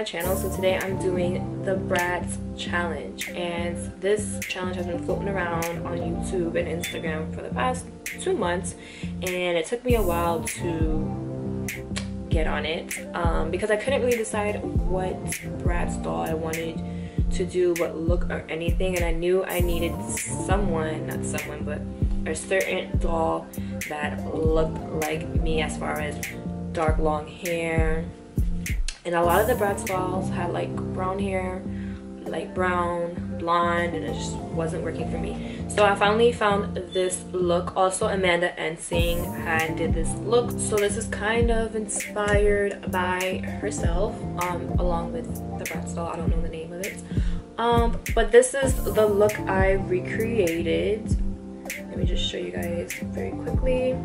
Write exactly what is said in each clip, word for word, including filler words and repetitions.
my channel. So today I'm doing the Bratz challenge, and this challenge has been floating around on YouTube and Instagram for the past two months, and it took me a while to get on it um, because I couldn't really decide what Bratz doll I wanted to do, what look or anything, and I knew I needed someone, not someone, but a certain doll that looked like me as far as dark long hair. And a lot of the Bratz dolls had like brown hair, like brown, blonde, and it just wasn't working for me. So I finally found this look. Also, Amanda Ensing had did this look. So this is kind of inspired by herself, um, along with the Bratz doll. I don't know the name of it. Um, but this is the look I recreated. Let me just show you guys very quickly.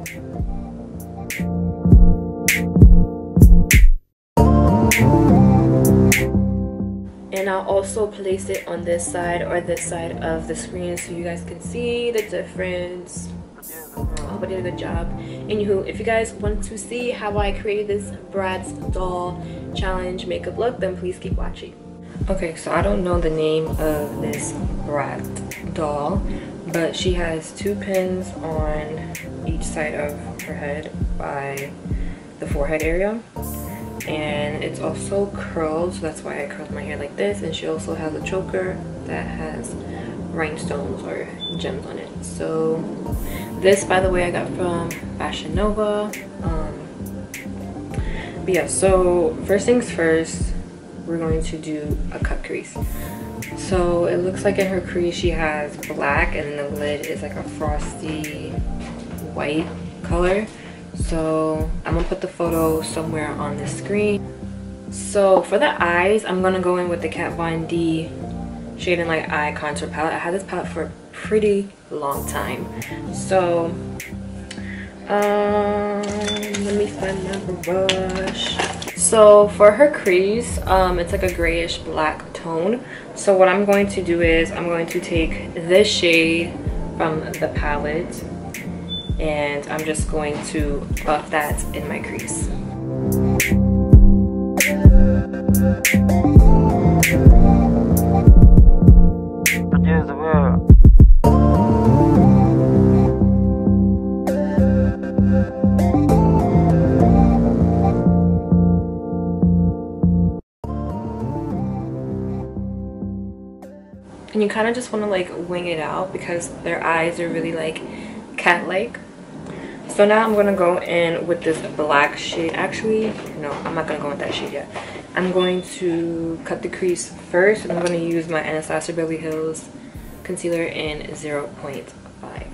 And I'll also place it on this side or this side of the screen so you guys can see the difference. I hope I did a good job. Anywho, if you guys want to see how I created this Bratz doll challenge makeup look, then please keep watching. Okay, so I don't know the name of this Bratz doll, but she has two pins on each side of her head by the forehead area. And it's also curled, so that's why I curled my hair like this. And she also has a choker that has rhinestones or gems on it. So this, by the way, I got from Fashion Nova. Um, but yeah, so first things first, we're going to do a cut crease. So it looks like in her crease she has black, and the lid is like a frosty white color. So I'm gonna put the photo somewhere on the screen. So for the eyes, I'm gonna go in with the Kat Von D Shade and Light Eye Contour Palette. I had this palette for a pretty long time. So um, let me find my brush. So for her crease, um, it's like a grayish black tone. So what I'm going to do is I'm going to take this shade from the palette, and I'm just going to buff that in my crease. And you kind of just want to like wing it out because their eyes are really like cat-like. So now I'm going to go in with this black shade. Actually, no, I'm not going to go with that shade yet. I'm going to cut the crease first, and I'm going to use my Anastasia Beverly Hills concealer in zero point five.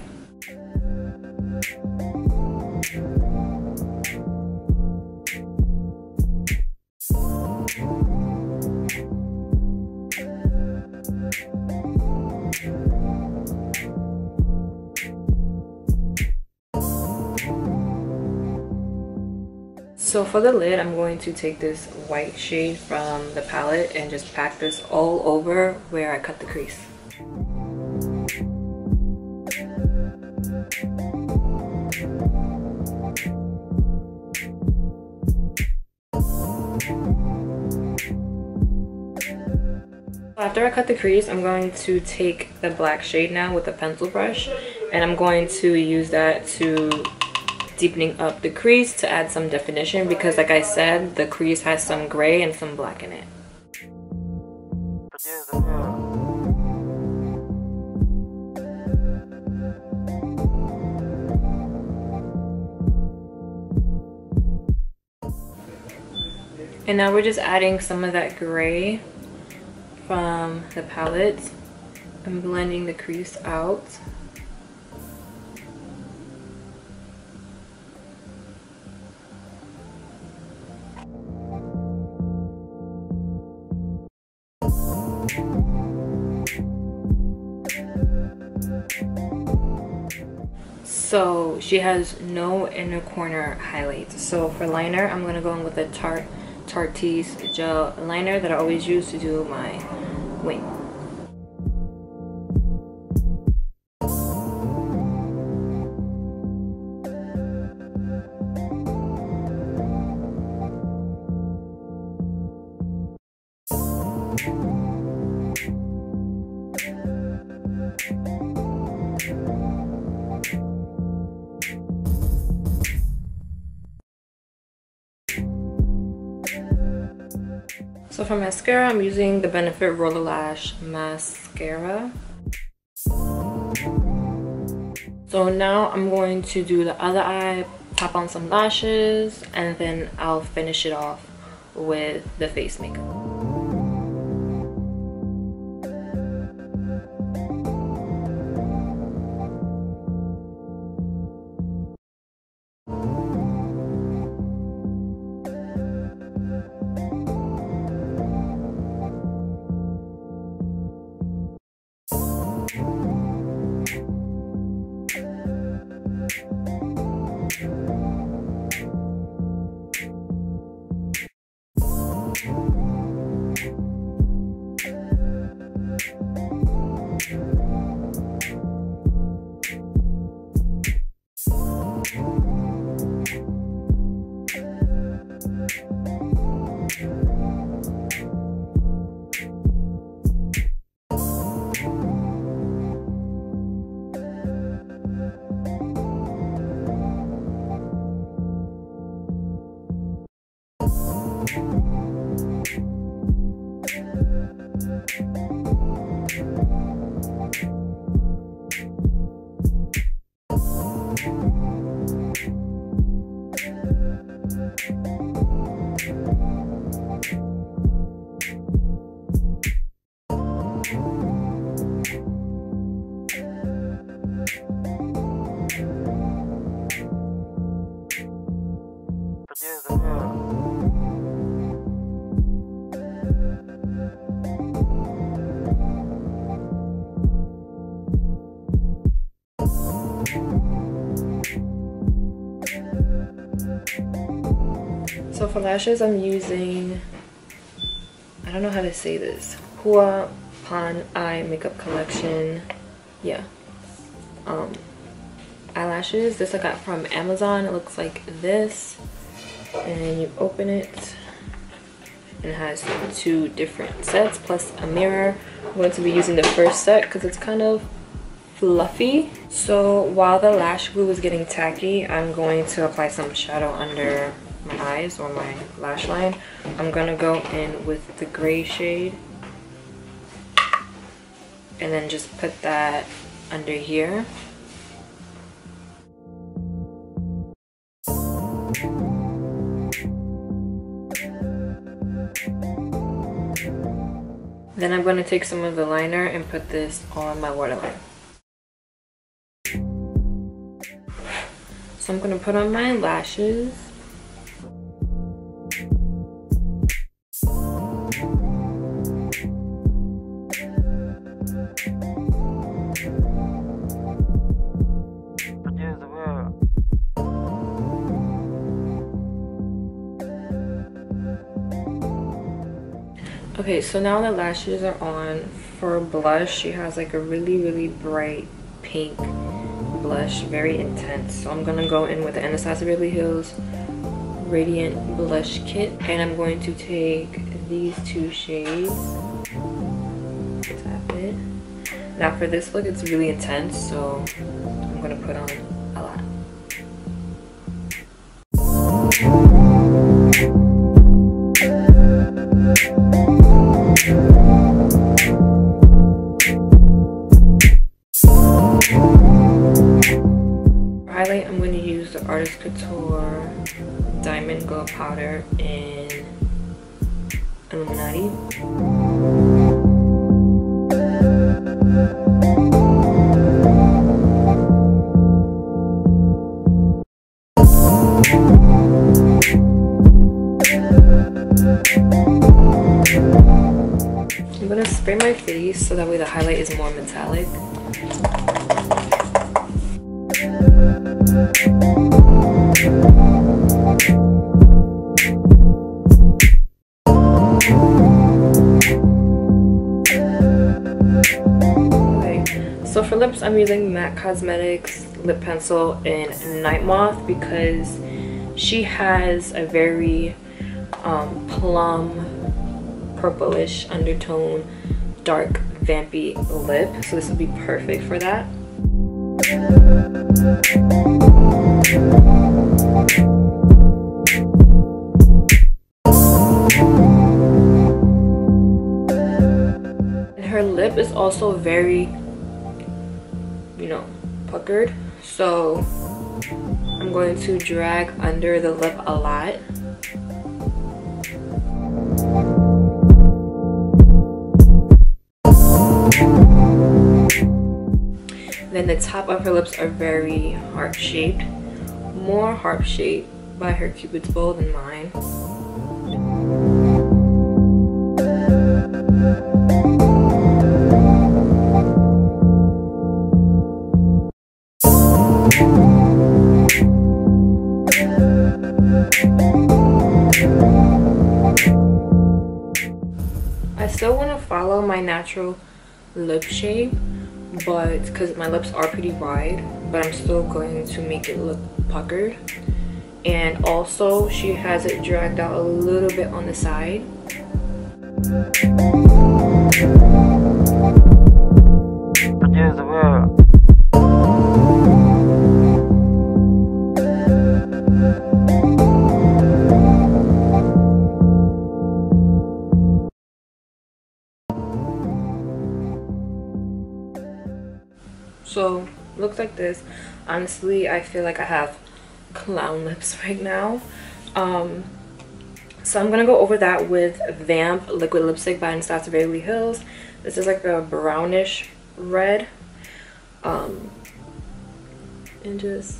So for the lid, I'm going to take this white shade from the palette and just pack this all over where I cut the crease. After I cut the crease, I'm going to take the black shade now with a pencil brush, and I'm going to use that to deepening up the crease to add some definition, because like I said, the crease has some gray and some black in it. And now we're just adding some of that gray from the palette and blending the crease out. So she has no inner corner highlights. So for liner, I'm going to go in with the Tarte Tarte's gel liner that I always use to do my wing. So for mascara, I'm using the Benefit Roller Lash Mascara. So now I'm going to do the other eye, pop on some lashes, and then I'll finish it off with the face makeup. So for lashes, I'm using, I don't know how to say this, Hua Pan Eye Makeup Collection, yeah, um, eyelashes. This I got from Amazon. It looks like this, and you open it, and it has two different sets, plus a mirror. I'm going to be using the first set because it's kind of fluffy. So while the lash glue is getting tacky, I'm going to apply some shadow under my eyes or my lash line. I'm gonna go in with the gray shade and then just put that under here. Then I'm gonna take some of the liner and put this on my waterline. So I'm gonna put on my lashes. Okay, so now the lashes are on. For blush, she has like a really, really bright pink blush, very intense. So I'm gonna go in with the Anastasia Beverly Hills Radiant Blush Kit, and I'm going to take these two shades. Tap it. Now for this look, it's really intense, so I'm gonna put on a lot. Couture Diamond Glow Powder in Illuminati. I'm going to spray my face so that way the highlight is more metallic. So for lips, I'm using MAC Cosmetics lip pencil in Night Moth because she has a very um, plum, purplish undertone, dark, vampy lip. So this would be perfect for that. lip is also very, you know, puckered, so I'm going to drag under the lip a lot. Then the top of her lips are very heart-shaped, more heart-shaped by her Cupid's bow than mine. I still want to follow my natural lip shape, but because my lips are pretty wide, but I'm still going to make it look puckered. And also she has it dragged out a little bit on the side. So looks like this. Honestly, I feel like I have clown lips right now. Um, so I'm gonna go over that with Vamp Liquid Lipstick by Anastasia Beverly Hills. This is like a brownish red, um, and just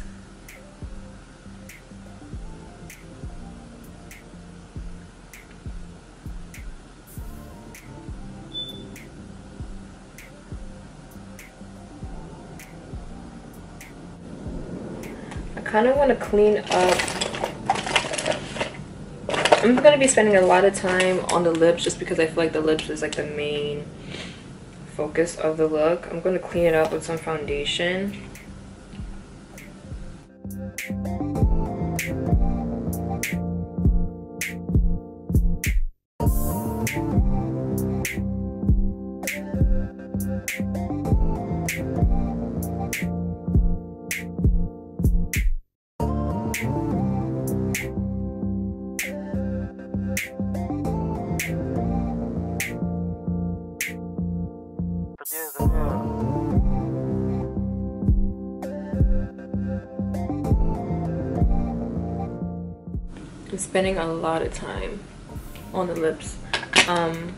kind of want to clean up. I'm going to be spending a lot of time on the lips just because I feel like the lips is like the main focus of the look. I'm going to clean it up with some foundation. I'm spending a lot of time on the lips. Um,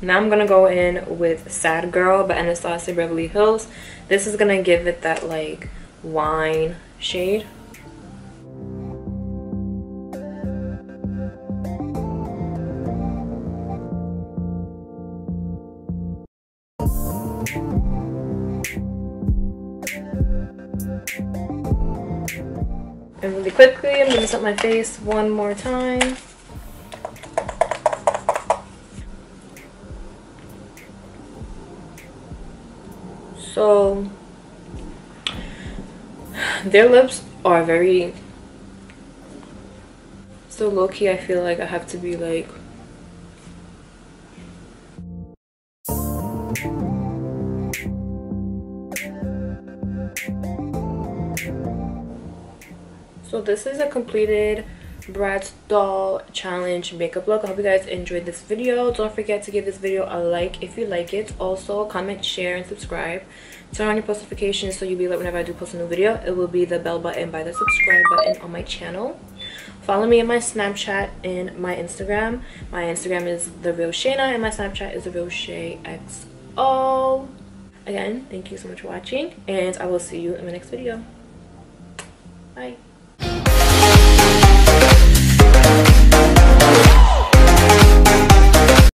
now I'm gonna go in with Sad Girl by Anastasia Beverly Hills. This is gonna give it that like wine shade. And really quickly, I'm going to mix up my face one more time. So, their lips are very, so low-key, I feel like I have to be like, so this is a completed Bratz doll challenge makeup look. I hope you guys enjoyed this video. Don't forget to give this video a like if you like it. Also comment, share, and subscribe. Turn on your post notifications so you'll be alert whenever I do post a new video. It will be the bell button by the subscribe button on my channel. Follow me on my Snapchat and my Instagram. My Instagram is therealshayna and my Snapchat is therealshayxo. Again, thank you so much for watching, and I will see you in my next video. Bye.